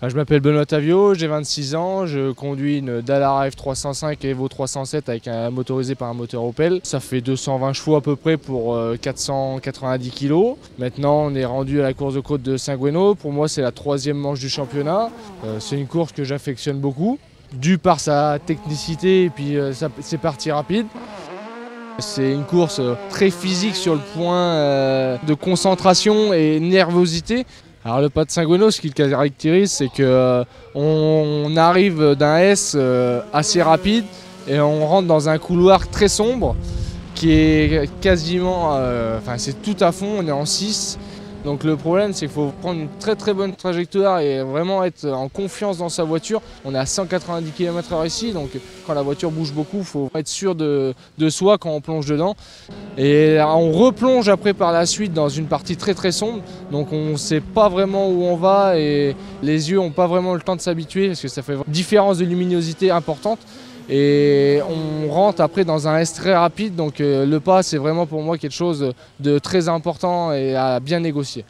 Je m'appelle Benoît Taviaux, j'ai 26 ans, je conduis une Dallara F305 Evo 307 avec motorisée par un moteur Opel. Ça fait 220 chevaux à peu près pour 490 kg. Maintenant on est rendu à la course de côte de Saint-Gouëno. Pour moi c'est la troisième manche du championnat. C'est une course que j'affectionne beaucoup, due par sa technicité et puis ses parties rapides. C'est une course très physique sur le point de concentration et nervosité. Alors le pas de Saint-Gouëno, ce qu'il caractérise, c'est qu'on arrive d'un S assez rapide et on rentre dans un couloir très sombre qui est quasiment, c'est tout à fond, on est en 6. Donc le problème, c'est qu'il faut prendre une très bonne trajectoire et vraiment être en confiance dans sa voiture. On est à 190 km/h ici, donc quand la voiture bouge beaucoup, il faut être sûr de soi quand on plonge dedans. Et on replonge après par la suite dans une partie très sombre, donc on ne sait pas vraiment où on va et les yeux n'ont pas vraiment le temps de s'habituer parce que ça fait une différence de luminosité importante. Et on rentre après dans un S très rapide, donc le pas c'est vraiment pour moi quelque chose de très important et à bien négocier.